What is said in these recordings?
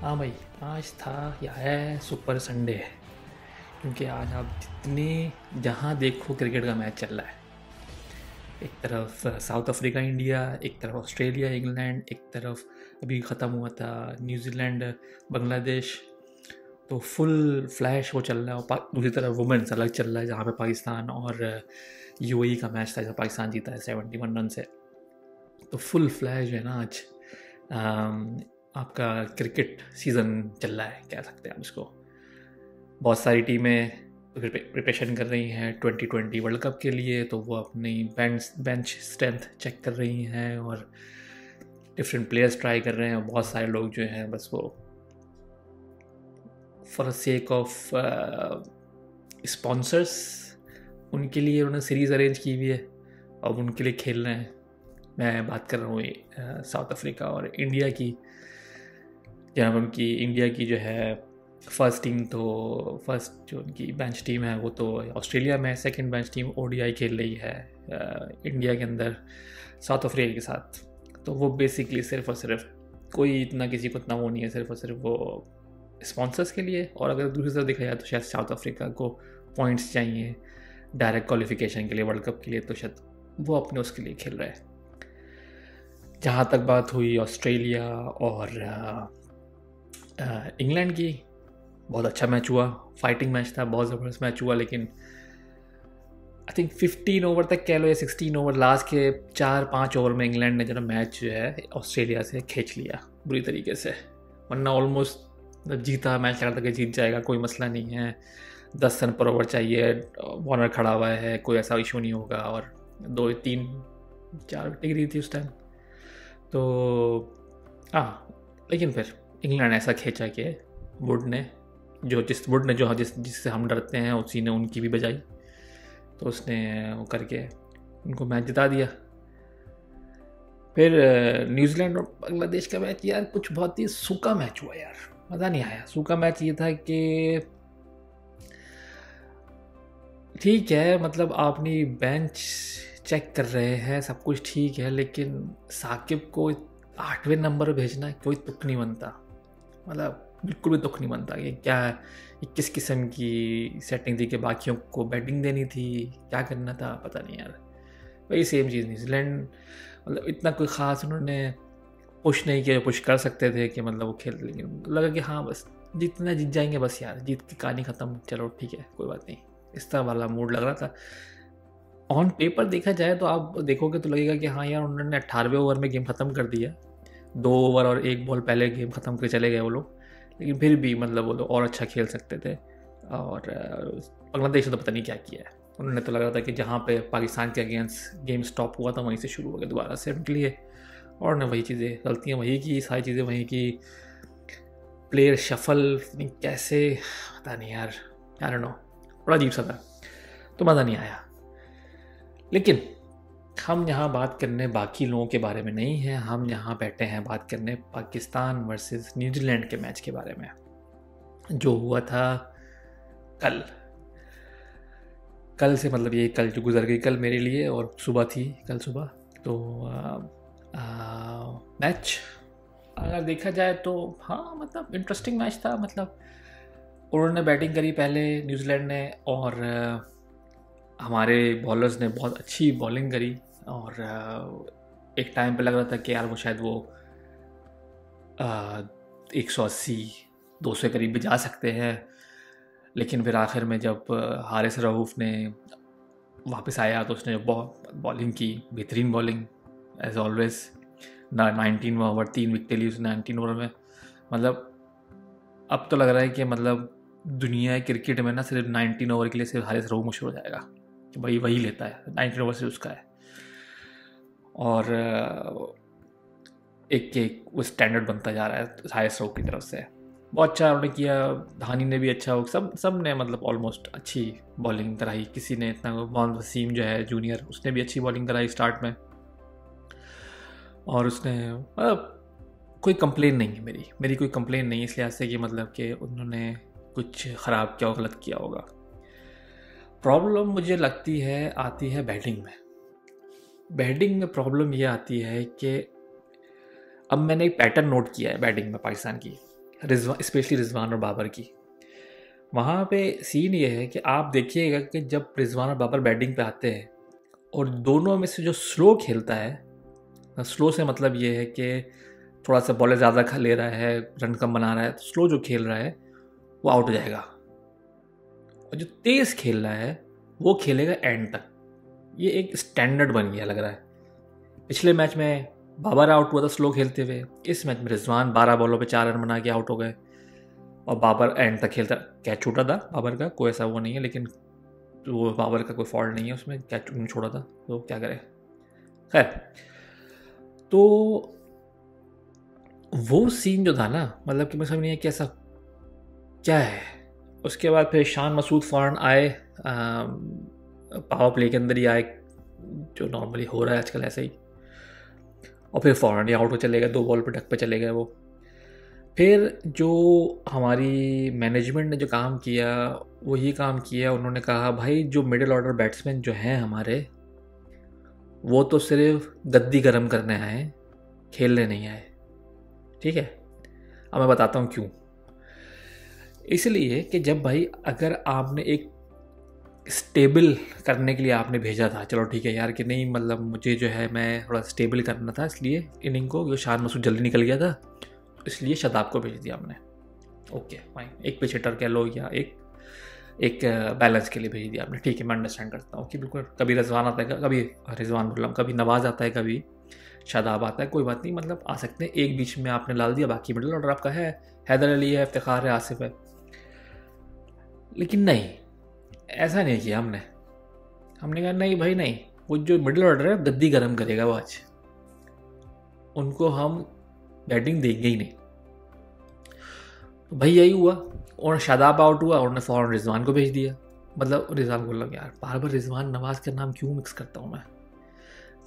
हाँ भाई, आज था या है सुपर संडे है, क्योंकि आज आप जितने जहाँ देखो क्रिकेट का मैच चल रहा है। एक तरफ साउथ अफ्रीका इंडिया, एक तरफ ऑस्ट्रेलिया इंग्लैंड, एक तरफ अभी ख़त्म हुआ था न्यूजीलैंड बांग्लादेश, तो फुल फ्लैश वो चल रहा है। और दूसरी तरफ वुमेंस अलग चल रहा है, जहाँ पे पाकिस्तान और यूएई का मैच था, जहाँ पाकिस्तान जीता है 71 रन से। तो फुल फ्लैश है ना आज आपका क्रिकेट सीज़न चल रहा है, कह सकते हैं आप इसको। बहुत सारी टीमें प्रिपरेशन कर रही हैं 2020 वर्ल्ड कप के लिए, तो वो अपनी बेंच स्ट्रेंथ चेक कर रही हैं और डिफरेंट प्लेयर्स ट्राई कर रहे हैं। और बहुत सारे लोग जो हैं बस वो फॉर सेक ऑफ स्पॉन्सर्स, उनके लिए उन्होंने सीरीज़ अरेंज की हुई है और उनके लिए खेल रहे हैं। मैं बात कर रहा हूँ साउथ अफ्रीका और इंडिया की, जहाँ उनकी इंडिया की जो है फर्स्ट जो उनकी बेंच टीम है वो तो ऑस्ट्रेलिया में, सेकंड बेंच टीम ओडीआई खेल रही है इंडिया के अंदर साउथ अफ्रीका के साथ। तो वो बेसिकली सिर्फ और सिर्फ कोई इतना किसी को इतना वो नहीं है, सिर्फ और सिर्फ वो स्पॉन्सर्स के लिए। और अगर दूसरी तरफ देखा जाए तो शायद साउथ अफ्रीका को पॉइंट्स चाहिए डायरेक्ट क्वालिफिकेशन के लिए वर्ल्ड कप के लिए, तो शायद वो अपने उसके लिए खेल रहा है। जहाँ तक बात हुई ऑस्ट्रेलिया और इंग्लैंड की, बहुत अच्छा मैच हुआ, फाइटिंग मैच था, बहुत ज़बरदस्त मैच हुआ। लेकिन आई थिंक 15 ओवर तक कह लो या 16 ओवर, लास्ट के 4-5 ओवर में इंग्लैंड ने जो मैच जो है ऑस्ट्रेलिया से खींच लिया बुरी तरीके से। वरना ऑलमोस्ट जीता मैच, लगा था कि जीत जाएगा, कोई मसला नहीं है, 10 रन पर ओवर चाहिए, वॉर्नर खड़ा हुआ है, कोई ऐसा इशू नहीं होगा। और 2-3-4 विकेट गिरी थी उस टाइम तो हाँ। लेकिन फिर इंग्लैंड ऐसा खींचा कि वुड ने जिससे हम डरते हैं उसी ने उनकी भी बजाई, तो उसने वो करके उनको मैच जिता दिया। फिर न्यूजीलैंड और बांग्लादेश का मैच यार कुछ बहुत ही सूखा मैच हुआ यार, मज़ा नहीं आया। सूखा मैच ये था कि ठीक है, मतलब आपने बेंच चेक कर रहे हैं, सब कुछ ठीक है, लेकिन साकिब को 8वें नंबर भेजना कोई तुक नहीं बनता, मतलब बिल्कुल भी तुक नहीं बनता कि क्या किस किस्म की सेटिंग थी कि बाकियों को बैटिंग देनी थी, क्या करना था पता नहीं यार। वही सेम चीज़ न्यूजीलैंड, मतलब इतना कोई ख़ास उन्होंने पुश नहीं किया, पुश कर सकते थे कि मतलब वो खेल, लेकिन लगा कि हाँ बस जितना जीत जाएंगे बस यार, जीत की कहानी ख़त्म, चलो ठीक है कोई बात नहीं, इस तरह वाला मूड लग रहा था। ऑन पेपर देखा जाए तो आप देखोगे तो लगेगा कि हाँ यार उन्होंने 18वें ओवर में गेम ख़त्म कर दिया, 2 ओवर और 1 बॉल पहले गेम ख़त्म कर चले गए वो लोग, लेकिन फिर भी मतलब वो लोग और अच्छा खेल सकते थे। और बांग्लादेश ने तो पता नहीं क्या किया है, उन्होंने तो लग रहा था कि जहाँ पे पाकिस्तान के अगेंस्ट गेम स्टॉप हुआ था वहीं से शुरू हो गया दोबारा से उनके लिए, और उन्होंने वही चीज़ें, गलतियाँ वही की, सारी चीज़ें वहीं की, प्लेयर शफल कैसे, पता नहीं यार, आई डोंट नो, बड़ा अजीब सा था, तो मज़ा नहीं आया। लेकिन हम यहाँ बात करने बाकी लोगों के बारे में नहीं है, हम यहाँ बैठे हैं बात करने पाकिस्तान वर्सेस न्यूजीलैंड के मैच के बारे में जो हुआ था कल से, मतलब ये कल जो गुजर गई, कल मेरे लिए, और सुबह थी कल सुबह। तो मैच अगर देखा जाए तो हाँ मतलब इंटरेस्टिंग मैच था, मतलब उन्होंने बैटिंग करी पहले न्यूजीलैंड ने, और हमारे बॉलर्स ने बहुत अच्छी बॉलिंग करी। और एक टाइम पे लग रहा था कि यार वो शायद वो 180 200 के करीब भी जा सकते हैं, लेकिन फिर आखिर में जब हारिस रऊफ ने वापस आया तो उसने बहुत बॉलिंग की, बेहतरीन बॉलिंग एज ऑलवेज, 19वां ओवर 3 विकेट ली उसने 19 ओवर में। मतलब अब तो लग रहा है कि मतलब दुनिया क्रिकेट में ना सिर्फ 19 ओवर के लिए सिर्फ हारिस रऊफ मशहूर हो जाएगा कि भाई वही लेता है, 19 ओवर से उसका है। और एक वो स्टैंडर्ड बनता जा रहा है हारिस रऊफ की तरफ से, बहुत अच्छा उन्होंने किया, धानी ने भी अच्छा हो, सब ने मतलब ऑलमोस्ट अच्छी बॉलिंग कराई, किसी ने इतना, मोहम्मद वसीम जो है जूनियर उसने भी अच्छी बॉलिंग कराई स्टार्ट में, और उसने मतलब कोई कंप्लेन नहीं है मेरी कोई कंप्लेन नहीं है इसलिए आज से कि मतलब कि उन्होंने कुछ ख़राब क्या गलत किया होगा। प्रॉब्लम मुझे लगती है आती है बैटिंग में प्रॉब्लम ये आती है कि अब मैंने एक पैटर्न नोट किया है बैटिंग में पाकिस्तान की, स्पेशली रिजवान और बाबर की। वहाँ पे सीन ये है कि आप देखिएगा कि जब रिजवान और बाबर बैटिंग पे आते हैं और दोनों में से जो स्लो खेलता है, स्लो से मतलब ये है कि थोड़ा सा बॉलर ज़्यादा खा ले रहा है, रन कम बना रहा है, तो स्लो जो खेल रहा है वो आउट हो जाएगा, और जो तेज़ खेल रहा है वो खेलेगा एंड तक। ये एक स्टैंडर्ड बन गया लग रहा है। पिछले मैच में बाबर आउट हुआ था स्लो खेलते हुए, इस मैच में रिजवान 12 बॉलों पे 4 रन बना के आउट हो गए और बाबर एंड तक खेलता। कैच छूटा था बाबर का, कोई ऐसा वो नहीं है, लेकिन वो बाबर का कोई फॉल्ट नहीं है उसमें, कैच नहीं छोड़ा था तो क्या करे। खैर, तो वो सीन जो था ना, मतलब कि मुझे समझ नहीं है कि ऐसा क्या है। उसके बाद फिर शान मसूद फ़ौरन आए, पावर प्ले के अंदर ही आए, जो नॉर्मली हो रहा है आजकल ऐसे ही, और फिर फ़ौरन ही आउट हो चले गए, 2 बॉल पर ढक पे चले गए वो। फिर जो हमारी मैनेजमेंट ने जो काम किया वो ये काम किया, उन्होंने कहा भाई जो मिडिल ऑर्डर बैट्समैन जो हैं हमारे, वो तो सिर्फ गद्दी गर्म करने आए, खेलने नहीं आए। ठीक है, अब मैं बताता हूँ क्यों। इसलिए कि जब भाई अगर आपने एक स्टेबल करने के लिए आपने भेजा था, चलो ठीक है यार कि नहीं मतलब मुझे जो है मैं थोड़ा स्टेबल करना था, इसलिए इनिंग को जो शान मसूद जल्दी निकल गया था इसलिए शदाब को भेज दिया हमने। ओके फाइन, एक पिच हिटर कह लो या एक बैलेंस के लिए भेज दिया आपने, ठीक है, मैं अंडरस्टैंड करता हूँ कि बिल्कुल कभी रिजवान आता है, कभी रिजवान बोल रहा हूँ, कभी नवाज़ आता है, कभी शादाब आता है, कोई बात नहीं, मतलब आ सकते हैं, एक बीच में आपने डाल दिया, बाकी मिडिल ऑर्डर आपका है, हैदर अली है, इफ्तिखार है, आसिफ है। लेकिन नहीं, ऐसा नहीं किया हमने। हमने कहा नहीं भाई नहीं, वो जो मिडिल ऑर्डर है गद्दी गर्म करेगा वो आज, उनको हम बैटिंग देंगे ही नहीं। तो भाई यही हुआ, और शादाब आउट हुआ और उन्होंने फ़ौरन रिजवान को भेज दिया। मतलब रिजवान बोल रहा यार बार बार रिजवान नवाज़ का नाम क्यों मिक्स करता हूँ मैं,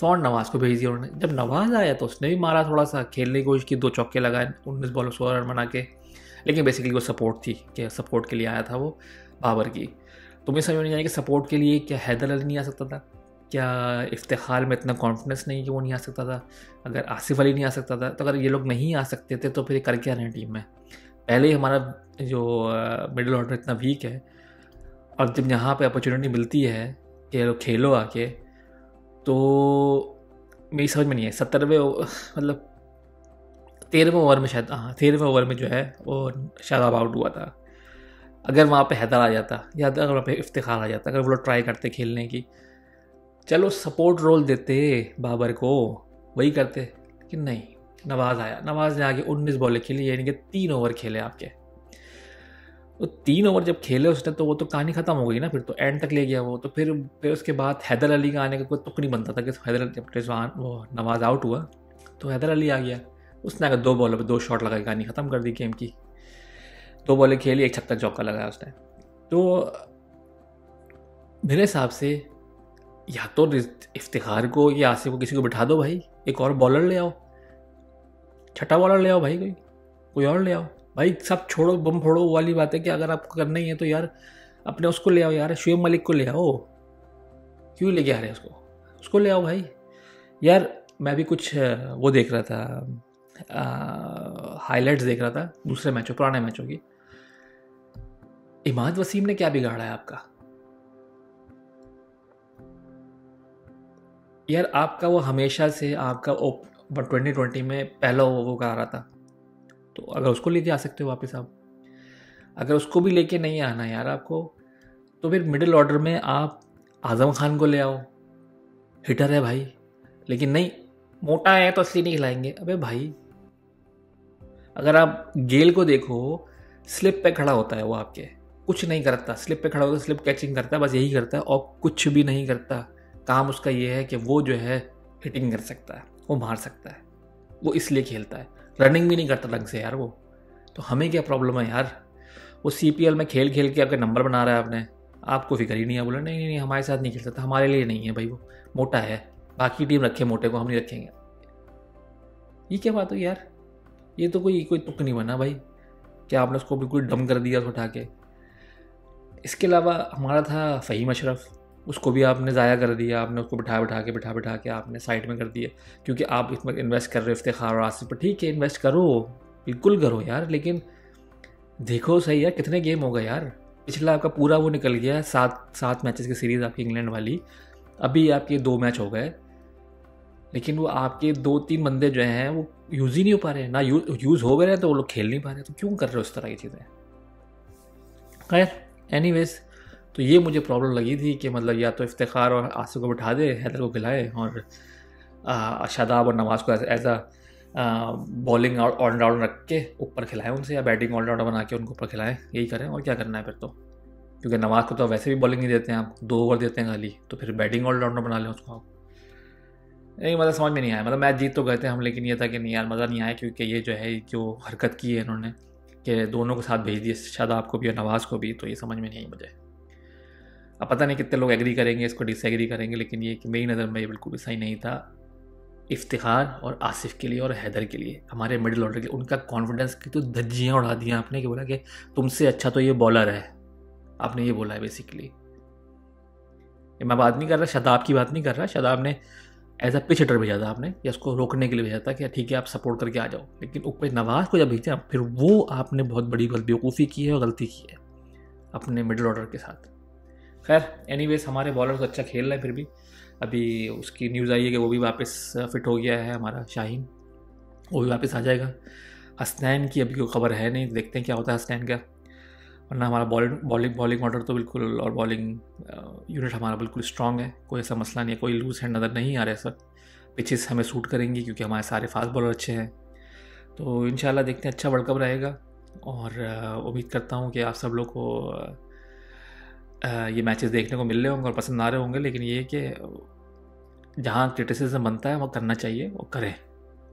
फ़ौरन नवाज़ को भेज दिया उन्होंने। जब नवाज़ आया तो उसने भी मारा, थोड़ा सा खेलने की कोशिश की, 2 चौके लगाए, 19 बॉल 16 रन बना के, लेकिन बेसिकली वो सपोर्ट थी कि सपोर्ट के लिए आया था वो बाबर की। तुम्हें समझ नहीं आया कि सपोर्ट के लिए क्या हैदर अली नहीं आ सकता था, क्या इफ्तिखार में इतना कॉन्फिडेंस नहीं कि वो नहीं आ सकता था, अगर आसिफ अली नहीं आ सकता था, तो अगर ये लोग नहीं आ सकते थे तो फिर कर क्या रहे हैं टीम में। पहले ही हमारा जो मिडिल ऑर्डर इतना वीक है, और जब यहाँ पे अपॉर्चुनिटी मिलती है कि लोग खेलो आके, तो मेरी समझ में नहीं है। 13वें ओवर में शायद, हाँ 13वें ओवर में जो है वो शादाब आउट हुआ था। अगर वहाँ पे हैदर आ जाता या अगर वहाँ पे इफ्तिखार आ जाता, अगर वो लोग ट्राई करते खेलने की, चलो सपोर्ट रोल देते बाबर को, वही करते, लेकिन नहीं, नवाज़ आया। नवाज़ ने आगे 19 बॉलें खेली, यानी कि 3 ओवर खेले आपके। तो 3 ओवर जब खेले उसने तो वो तो कहानी ख़त्म हो गई ना, फिर तो एंड तक ले गया वो। तो फिर उसके बाद हैदर अली का आने का कोई तुक नहीं बनता था कि हैदर अली, जब रिजवान वो नवाज़ आउट हुआ तो हैदर अली आ गया, उसने आकर 2 बॉलों पर 2 शॉट लगा के कहानी ख़त्म कर दी गेम की। 2 बॉलें खेली, एक छक्का चौका लगाया उसने। तो मेरे हिसाब से या तो इफ्तिखार को या आसिफ को किसी को बिठा दो भाई, एक और बॉलर ले आओ, छठा बॉलर ले आओ भाई, कोई और ले आओ भाई, सब छोड़ो बम फोड़ो वाली बात है कि अगर आपको करना ही है तो यार अपने उसको ले आओ यार, शुएब मलिक को ले आओ, क्यों लेके आ रहे हैं उसको ले आओ भाई। यार मैं भी कुछ वो देख रहा था, हाईलाइट्स देख रहा था दूसरे मैचों, पुराने मैचों की। इमाद वसीम ने क्या बिगाड़ा है आपका यार, आपका वो हमेशा से आपका 2020 में पहला वो कर रहा था, तो अगर उसको लेके आ सकते हो वापस आप, अगर उसको भी लेके नहीं आना यार आपको, तो फिर मिडिल ऑर्डर में आप आज़म खान को ले आओ, हिटर है भाई, लेकिन नहीं मोटा है तो असली नहीं खिलाएंगे। अबे भाई अगर आप गेल को देखो, स्लिप पे खड़ा होता है वो, आपके कुछ नहीं करता, स्लिप पे खड़ा होता है, स्लिप कैचिंग करता है, बस यही करता है और कुछ भी नहीं करता। काम उसका ये है कि वो जो है हिटिंग कर सकता है, वो मार सकता है, वो इसलिए खेलता है, रनिंग भी नहीं करता ढंग से यार वो। तो हमें क्या प्रॉब्लम है यार, वो CPL में खेल खेल के आपके नंबर बना रहा है आपने, आपको फिक्र ही नहीं है, बोला नहीं हमारे साथ नहीं खेल सकता, हमारे लिए नहीं है भाई, वो मोटा है, बाकी टीम रखे मोटे को, हम नहीं रखेंगे। ये क्या बात हो यार, ये तो कोई तुक नहीं बना भाई, क्या आपने उसको बिल्कुल डम कर दिया उठा के। इसके अलावा हमारा था फ़हीम अशरफ, उसको भी आपने ज़ाया कर दिया, आपने उसको बिठा बिठा के आपने साइड में कर दिया, क्योंकि आप इसमें इन्वेस्ट कर रहे हो इफ्तिखार और आसिफ पर। ठीक है इन्वेस्ट करो, बिल्कुल करो यार, लेकिन देखो सही यार, कितने गेम हो गए यार। पिछला आपका पूरा वो निकल गया है, सात मैचेस की सीरीज़ आपकी इंग्लैंड वाली, अभी आपके 2 मैच हो गए। लेकिन वो आपके 2-3 बंदे जो हैं वो यूज़ ही नहीं हो पा रहे हैं, ना यूज़ हो गए रहे हैं तो वो लोग खेल नहीं पा रहे, तो क्यों कर रहे हो इस तरह की चीज़ें। खैर एनीवेज, तो ये मुझे प्रॉब्लम लगी थी कि मतलब या तो इफ्तिखार और आसिफ को बिठा दे, हैदर को खिलाए और शादाब और नवाज़ को एज अ बॉलिंग ऑलराउंडर रख के ऊपर खिलाएं उनसे, या बैटिंग ऑलराउंडर बना के उनको ऊपर खिलाएं, यही करें। और क्या करना है फिर तो, क्योंकि नवाज़ को तो वैसे भी बॉलिंग नहीं देते हैं आप, 2 ओवर देते हैं खाली, तो फिर बैटिंग ऑलराउंडर बना लें उसको आप। नहीं मतलब समझ में नहीं आया, मतलब मैच जीत तो गए थे हम, लेकिन ये था कि नहीं यार मज़ा नहीं आया, क्योंकि ये जो है जो हरकत की है इन्होंने कि दोनों को साथ भेज दिए, शादाब को भी और नवाज़ को भी, तो ये समझ में नहीं आई मुझे। अब पता नहीं कितने लोग एग्री करेंगे इसको, डिसएग्री करेंगे, लेकिन ये कि मेरी नज़र में ये बिल्कुल भी सही नहीं था इफ्तिखार और आसिफ के लिए और हैदर के लिए, हमारे मिडिल ऑर्डर के लिए। उनका कॉन्फिडेंस की तो धज्जियाँ उड़ा दी आपने, कि बोला कि तुमसे अच्छा तो ये बॉलर है, आपने ये बोला है बेसिकली। मैं बात नहीं कर रहा, शादाब की बात नहीं कर रहा, शादाब ने एज अ पिच हिटर भेजा था आपने, या उसको रोकने के लिए भेजा था कि ठीक है आप सपोर्ट करके आ जाओ, लेकिन ऊपर नवाज़ को जब भेजते हैं फिर वो आपने बहुत बड़ी बेवकूफ़ी की है और गलती की है अपने मिडिल ऑर्डर के साथ। खैर एनीवेज, हमारे बॉलर तो अच्छा खेल रहे हैं फिर भी। अभी उसकी न्यूज़ आई है कि वो भी वापस फिट हो गया है हमारा शाहीन, वो भी वापस आ जाएगा। हसनैन की अभी कोई खबर है नहीं, देखते हैं क्या होता है हसनैन का, वरना हमारा बॉलिंग ऑर्डर तो बिल्कुल और बॉलिंग यूनिट हमारा बिल्कुल स्ट्रांग है, कोई ऐसा मसला नहीं है, कोई लूज हैंड नज़र नहीं आ रहा है सर। पिचेस हमें सूट करेंगी क्योंकि हमारे सारे फास्ट बॉलर अच्छे हैं, तो इंशाल्लाह देखते हैं, अच्छा वर्ल्ड कप रहेगा। और उम्मीद करता हूँ कि आप सब लोग को ये मैचेस देखने को मिल रहे होंगे और पसंद आ रहे होंगे, लेकिन ये कि जहाँ क्रिटिसिज्म बनता है वो करना चाहिए, वो करें,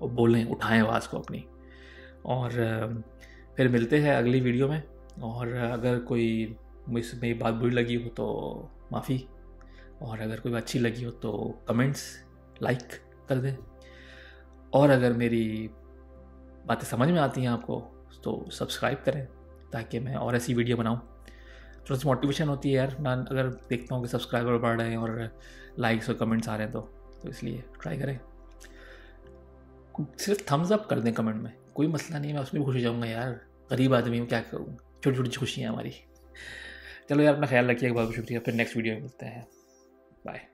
वो बोलें, उठाएं आवाज़ को अपनी। और फिर मिलते हैं अगली वीडियो में, और अगर कोई मुझसे बात बुरी लगी हो तो माफ़ी, और अगर कोई अच्छी लगी हो तो कमेंट्स लाइक कर दें, और अगर मेरी बातें समझ में आती हैं आपको तो सब्सक्राइब करें ताकि मैं और ऐसी वीडियो बनाऊं। थोड़ी सी मोटिवेशन होती है यार, मैं अगर देखता हूँ कि सब्सक्राइबर बढ़ रहे हैं और लाइक्स और कमेंट्स आ रहे हैं तो इसलिए ट्राई करें। सिर्फ थम्स अप कर दें कमेंट में, कोई मसला नहीं, मैं उसमें भी खुश हो जाऊँगा यार, गरीब आदमी हूँ क्या करूँ, छोटी छोटी खुशियाँ हमारी। चलो यार अपना ख्याल रखिएगा, बहुत शुक्रिया, फिर नेक्स्ट वीडियो में मिलते हैं, बाय।